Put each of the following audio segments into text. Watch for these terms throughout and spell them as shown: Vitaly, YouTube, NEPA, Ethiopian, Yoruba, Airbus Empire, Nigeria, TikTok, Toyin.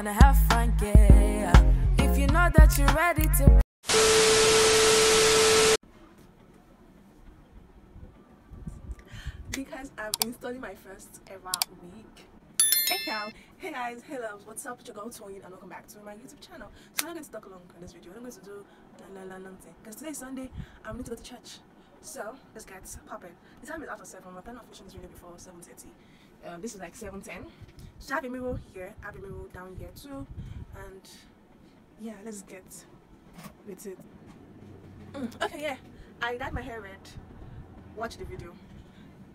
wanna have fun, yeah. If you know that you're ready to. Because I'm installing my first ever wig. Hey guys, hey loves, what's up? It's your girl Toyin, and welcome back to my YouTube channel. So I'm not going to talk long on this video. I'm going to do nothing because today is Sunday. I'm going to go to church. So let's get popping. The time is after 7. My plan of finishing this video before 7:30. This is like 7:10. So I have a mirror here. I have a mirror down here too. And yeah, let's get with it. Okay, yeah. I dyed my hair red. Watch the video.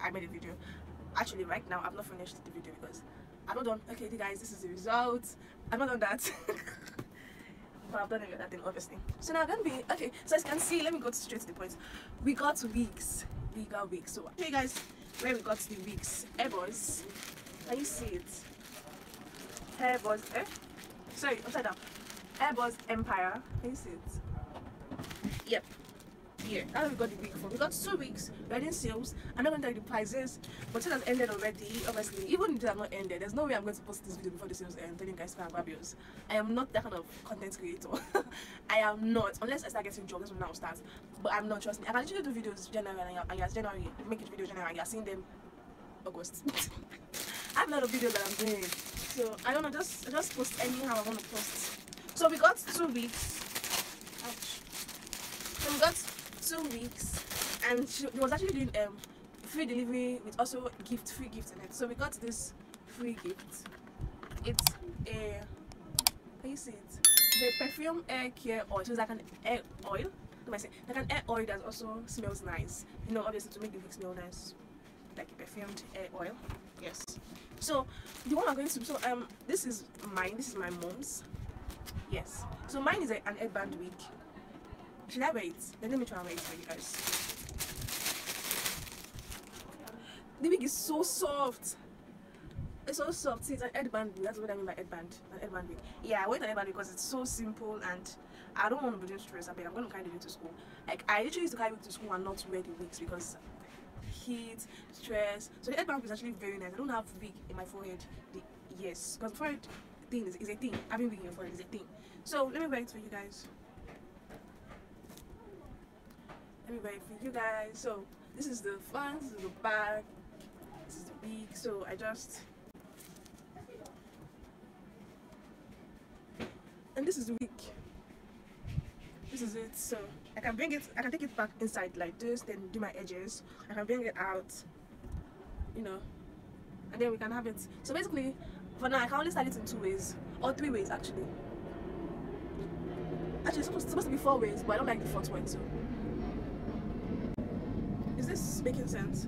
I made a video. Actually, right now I've not finished the video because I'm not done. Okay, guys, this is the result. I'm not done that. But I've done that thing, obviously. So now I'm gonna be okay. So as you can see, let me go straight to the point. We got wigs. We got wigs. So hey guys, where we got the wigs. Airbus. Can you see it? Airbus. Eh? Sorry, upside down. Airbus Empire. Can you see it? Yep. Here. That's what we got the wig for. We got 2 wigs. We're in sales. I'm not going to tell you the prices, but it has ended already. Obviously, even if it has not ended, there's no way I'm going to post this video before the sales end. Telling you guys about Babios. I am not that kind of content creator. I am not. Unless I start getting jobs from now starts. But I'm not, trust me. I can literally do videos January and yes, January. Make it video January. You're seeing them August. I have a lot of videos that I'm doing. So I don't know. Just post anyhow I want to post. So we got 2 wigs. So we got 2 wigs, and she was actually doing free delivery with also free gift in it. So we got this free gift. It's a, can you see it? It's a perfume hair care oil. So it's like an hair oil. What am I saying? Like an hair oil that also smells nice. You know, obviously to make the wig smell nice, like a perfumed hair oil. Yes. So the one I'm going to. So this is mine. This is my mom's. Yes. So mine is an headband wig. Should I wear it? Then let me try and wear it for you guys. The wig is so soft. It's so soft. See, it's an headband wig. That's what I mean by headband. An headband wig. Yeah, I wear an headband because it's so simple and I don't want to be doing stress. I'm going to carry the wig to school. Like, I literally used to carry the wig to school and not wear the wigs because heat, stress. So the headband wig is actually very nice. I don't have wig in my forehead. Yes, because forehead thing is a thing. Having wig in your forehead is a thing. So let me wear it for you guys. Everybody, for you guys. So this is the front, this is the back, this is the beak. So I just, and this is the wig. This is it. So I can bring it, I can take it back inside like this, then do my edges. I can bring it out, you know, and then we can have it. So basically for now I can only style it in 2 ways or 3 ways. Actually it's supposed to be 4 ways, but I don't like the 4th one. So is this making sense?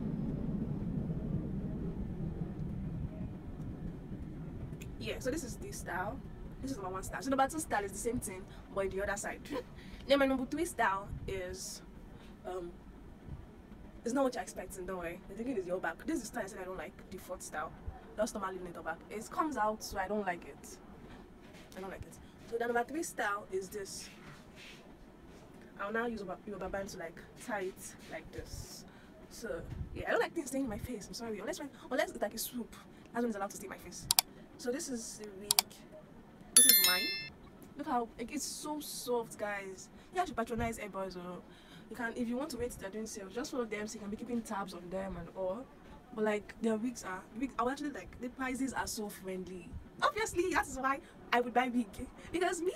Yeah, so this is the style. This is number 1 style. So number 2 style is the same thing, but on the other side. Now my number 3 style is it's not what you're expecting, don't worry. The thing is your back. This is the style I said I don't like, the 4th style. That's normally little back. It comes out, so I don't like it. I don't like it. So the number 3 style is this. I'll now use Yoruba band to like tie it like this. So yeah, I don't like things staying in my face. I'm sorry, unless it's like a swoop. That's when it's allowed to stay in my face. So this is the wig. This is mine. Look how like, it's so soft, guys. You have to patronize Airbus. You can, if you want to wait till they're doing sales, just follow them so you can be keeping tabs on them and all. But like their wigs are, actually like the prices are so friendly. Obviously, that is why I would buy wig, because me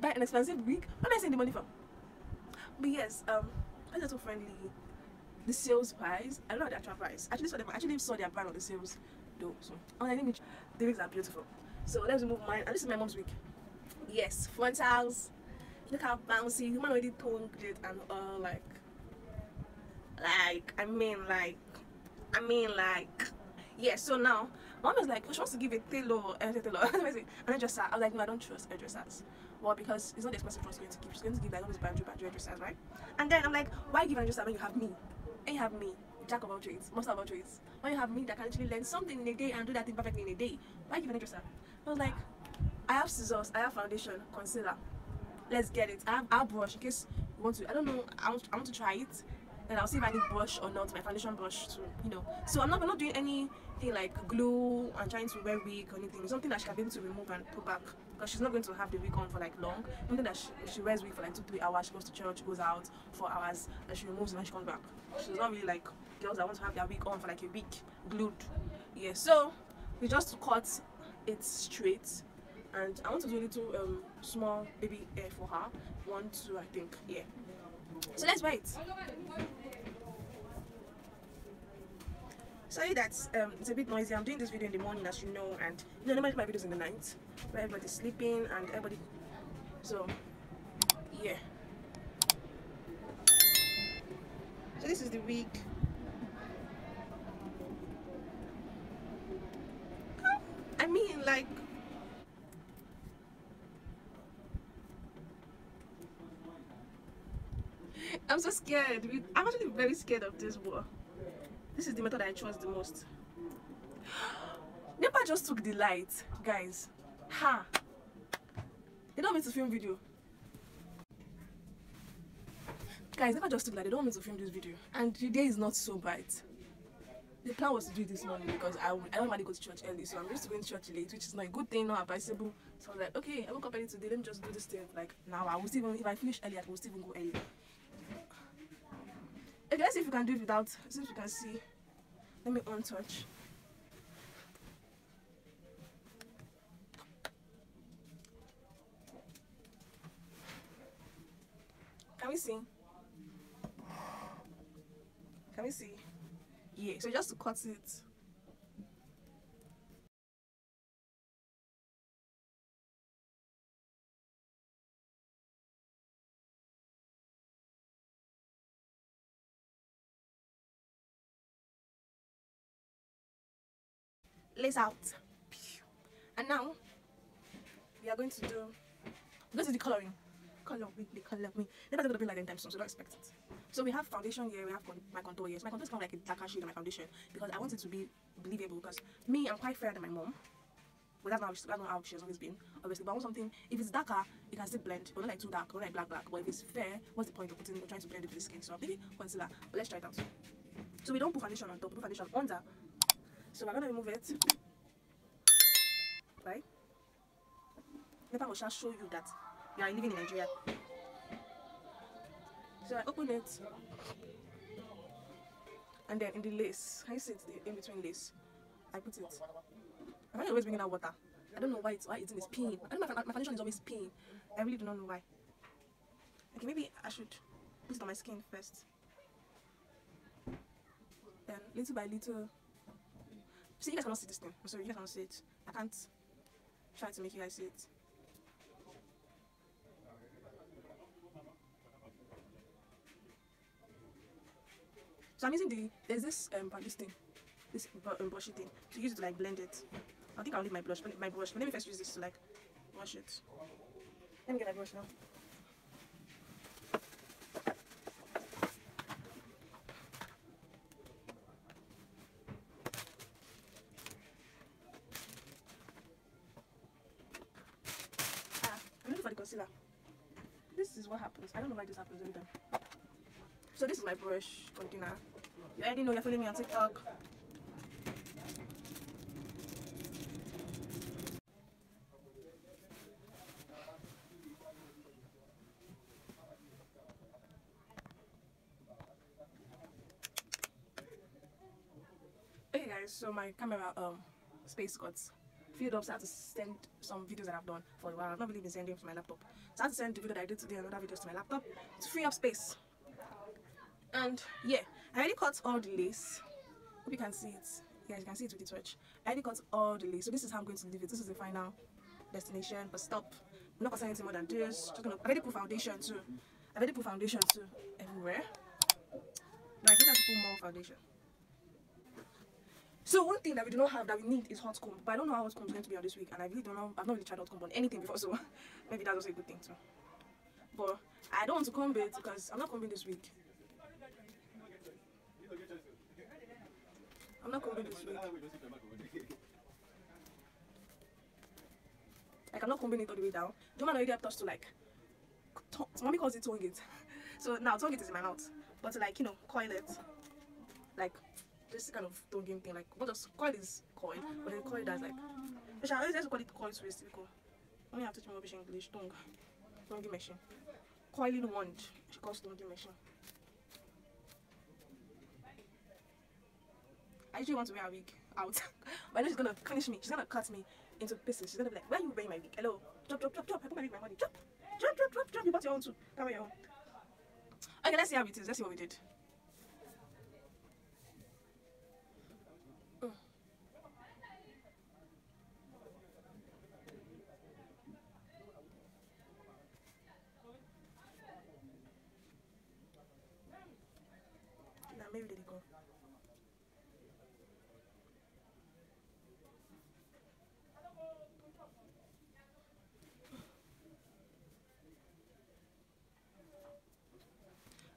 buy an expensive wig. Where am I sending the money from? But yes, that's so friendly. The sales price, I don't know the actual price. Actually saw their brand on the sales though. So the wigs are beautiful. So let's remove mine. And this is my mom's wig. Yes, frontals. Look how bouncy. Human already toned it and all like yeah. So now mom is like, oh, she wants to give a tailor and a tailor. And I just sat. I was like, no, I don't trust hairdressers. Well, because it's not the expensive dress going to keep. She's going to give like all these banjo hairdressers, right? And then I'm like, why give hairdressers when you have me? And you have me, jack of all trades, master of all trades. When you have me that can literally learn something in a day and do that thing perfectly in a day, why give hairdresser? I was like, I have scissors, I have foundation, concealer. Let's get it. I have eye brush in case you want to. I don't know. I want to try it. and I'll see if I need brush or not, my foundation brush to, you know. So I'm not doing anything like glue and trying to wear wig or anything. It's something that she can be able to remove and put back, because she's not going to have the wig on for like long. Something that she wears wig for like 2-3 hours, she goes to church, goes out for hours, and she removes it and she comes back. She's not really like girls that want to have their wig on for like a week, glued. Yeah, so we just cut it straight, and I want to do a little small baby hair for her. 1, 2, I think, yeah. So let's wear it. Sorry that it's a bit noisy. I'm doing this video in the morning, as you know, and you know, normally my videos in the night where everybody's sleeping and everybody. So yeah. So this is the wig. I mean, like. I'm so scared. I'm actually very scared of this war. This is the method I trust the most. NEPA just took the light, guys. Ha! They don't want me to film video. Guys, NEPA just took light. They don't want me to film this video. And the day is not so bright. The plan was to do it this morning because I normally go to church early, so I'm just going to church late, which is not a good thing, not advisable. So I was like, okay, I woke up early today. Let me just do this thing. Like now, I will even if I finish early, I will still even go early. Okay, let's see if we can do it without. See if you can see. Let me untouch. Can we see? Can we see? Yeah. So just to cut it. Lace out, and now we are going to do. This is the coloring. Color me. Never gonna be like that anytime soon, so don't expect it. So we have foundation here. We have my contour here. So my contour is kind of like a darker shade of my foundation because I want it to be believable. Because me, I'm quite fairer than my mom. Well, that's not how she has always been. Obviously, but I want something. If it's darker, it can still blend. But not like too dark. Not like black. But if it's fair, what's the point of putting trying to blend it with the skin? So I'm thinking concealer. But let's try it out. So we don't put foundation on top. We put foundation under. So we're gonna remove it, right? NEPA will shall show you that you are living in Nigeria. So I open it, and then in the lace, I see it in between lace. I put it. I'm always bringing out water. I don't know why it's in this pin. I don't know, my foundation is always pin. I really do not know why. Okay, maybe I should put it on my skin first. Then little by little. See, you guys cannot see this thing. I'm sorry, you guys cannot see it. I can't try to make you guys see it. So I'm using there's this brushy thing. To use it to like blend it. I think I'll leave my brush. But let me first use this to like brush it. Let me get my brush now. This is what happens. I don't know why this happens every time. So this is my brush container. You already know, you're following me on TikTok. Okay guys, so my camera space got filled up, so I had to send some videos that I've done for a while. I've not really been sending from my laptop. So I had to send the video that I did today and other videos to my laptop to free up space. And yeah, I already cut all the lace. Hope you can see it. Yeah, you can see it with the torch. I already cut all the lace. So this is how I'm going to leave it. This is the final destination. But stop. I'm not cutting anything more than this. Just gonna, I've already put foundation too. I've already put foundation too everywhere. Now I think I should put more foundation. So one thing that we do not have that we need is hot comb, but I don't know how hot comb is going to be on this week, and I really don't know. I've not really tried hot comb on anything before, so maybe that's also a good thing too. But I don't want to comb it because I'm not combing this week. I'm not combing this week. Like I'm not combing it all the way down. The man already have touched to like, mommy calls it tongue it. So now tongue it is in my mouth. but to like, you know, coil it. Like this kind of tongue game thing, like but just coil is coil, but then coil that's like which I always just call it coil twist because only have to teach me rubbish English, tongue machine. Coiling wand, she calls tongue machine. I usually want to wear a wig out, but I know she's gonna punish me. She's gonna cut me into pieces. She's gonna be like, "Why are you wearing my wig? Hello, drop, drop, drop, drop. I put my wig in my money. Drop, drop, drop, drop, drop. You bought your own too. Come on, your own." Okay, let's see how it is. Let's see what we did. Now maybe they go.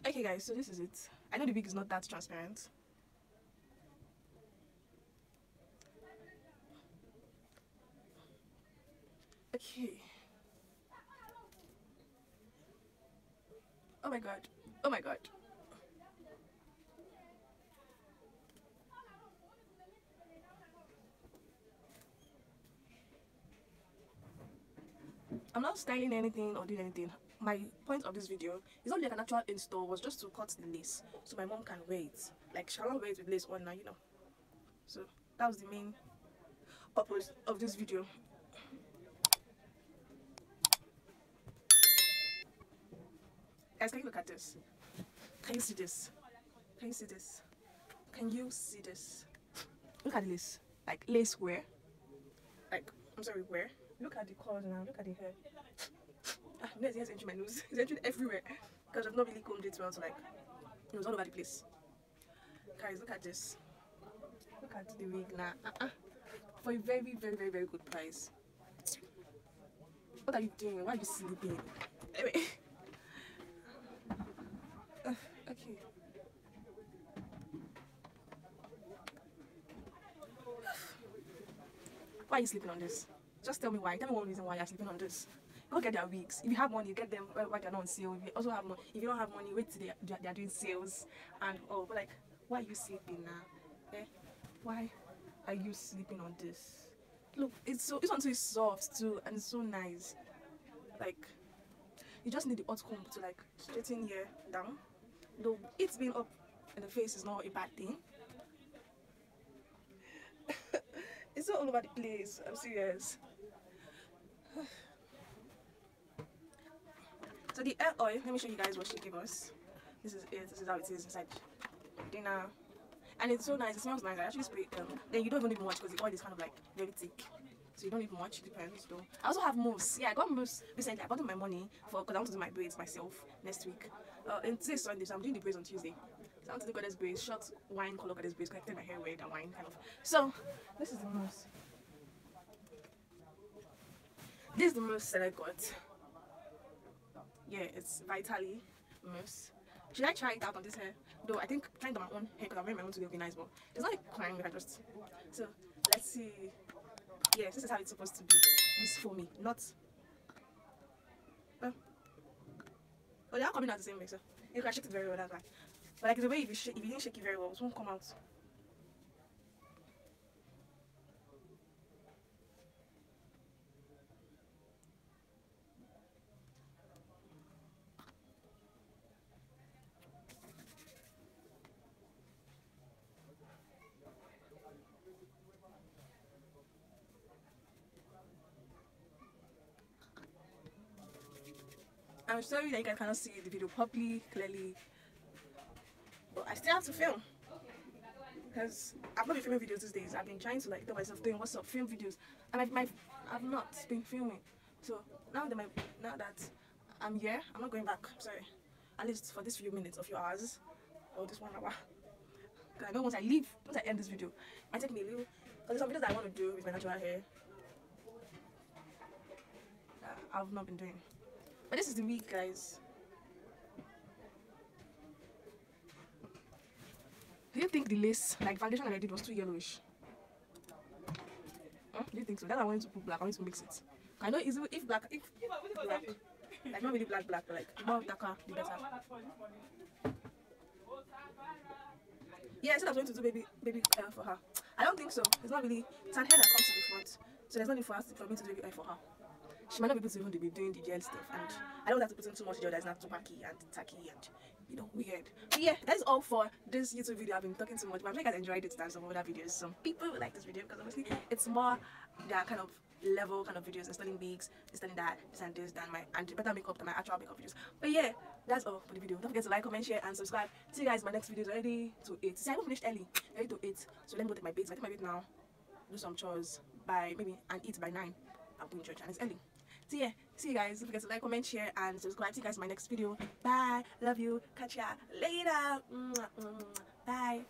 Okay guys, so this is it. I know the wig is not that transparent. Okay. Oh my god. Oh my god. I'm not styling anything or doing anything. My point of this video is not like an actual install, was just to cut the lace so my mom can wear it. Like, she cannot wear it with lace on now, you know. So that was the main purpose of this video. Guys, can you look at this? Can you see this? Can you see this? Can you see this? Look at this. Like lace wear. Like, I'm sorry, wear. Look at the curls now. Look at the hair. Yes, it's entering my nose. It's entering everywhere because I've not really combed it well, so like it was all over the place. Guys, look at this. Look at the wig now. For a very, very, very, very good price. What are you doing? Why are you sleeping? Anyway. Okay. Why are you sleeping on this? Just tell me why. Tell me one reason why you're sleeping on this. Go get their wigs. If you have money, get them while they're not on sale. If you also have money, if you don't have money, wait till they're doing sales and all. But like, why are you sleeping now? Eh? Why are you sleeping on this? Look, this one's so soft too, and it's so nice. Like, you just need the hot comb to like straighten here down. Though it's being up in the face is not a bad thing. It's all over the place. I'm serious. So the hair oil, let me show you guys what she gave us. This is it, this is how it is inside dinner. And it's so nice, it smells nice. I actually spray it. Then you don't even need much because the oil is kind of like very thick. So you don't need much, depends though. I also have mousse. Yeah, I got mousse recently. I bought my money for because I want to do my braids myself next week. And today's Sunday, so I'm doing the braids on Tuesday. So I want to do goddess braids, short wine color goddess braids, because I think my hair red and wine kind of. So this is the mousse. This is the mousse that I got. Yeah, it's Vitaly mousse. Should I try it out on this hair? Though I think trying it on my own hair because I'm wearing my own today will be nice, but it's not like crying if I just. So let's see. Yes, this is how it's supposed to be. This for me, not. Oh, they are coming out the same way, so you can shake it very well. That's why. But like the way if you didn't shake it very well, it won't come out. I'm sorry that you guys cannot see the video properly, clearly, but I still have to film because I've not been filming videos these days. I've been trying to like tell myself doing what's up film videos, and I've not been filming. So now that I'm here, I'm not going back. Sorry, at least for this few minutes of your hours or this 1 hour. Because I know once I leave, once I end this video, it might take me a little. Because there's some videos that I want to do with my natural hair that I've not been doing. But this is the wig, guys. Do you think the lace, like foundation that I did, was too yellowish? Huh? Do you think so? That's why I wanted to put black. I wanted to mix it. I know it's, if black, like not really black, but like more darker, the better. Yeah, I said I was going to do baby for her. I don't think so. It's not really. It's an hair that comes to the front, so there's no need for me to do baby hair for her. She might not be able to even be doing the gel stuff, and I don't want to put in too much gel that's not too wacky and tacky and, you know, weird. But yeah, that's all for this YouTube video. I've been talking too much, but I'm sure you guys enjoyed it than some other videos. Some people will like this video because obviously it's more that kind of level kind of videos, installing wigs, installing that, this and this, than my and better makeup than my actual makeup videos. But yeah, that's all for the video. Don't forget to like, comment, share, and subscribe. See you guys, my next video is already to 8. See, I haven't finished early. Ready to 8. So let me go take my bath. I take my bath now, do some chores by maybe and eat by 9. I'll be in church and it's early. So yeah, see you guys. Don't forget to like, comment, share, and subscribe. See you guys in my next video. Bye. Love you. Catch ya later. Bye.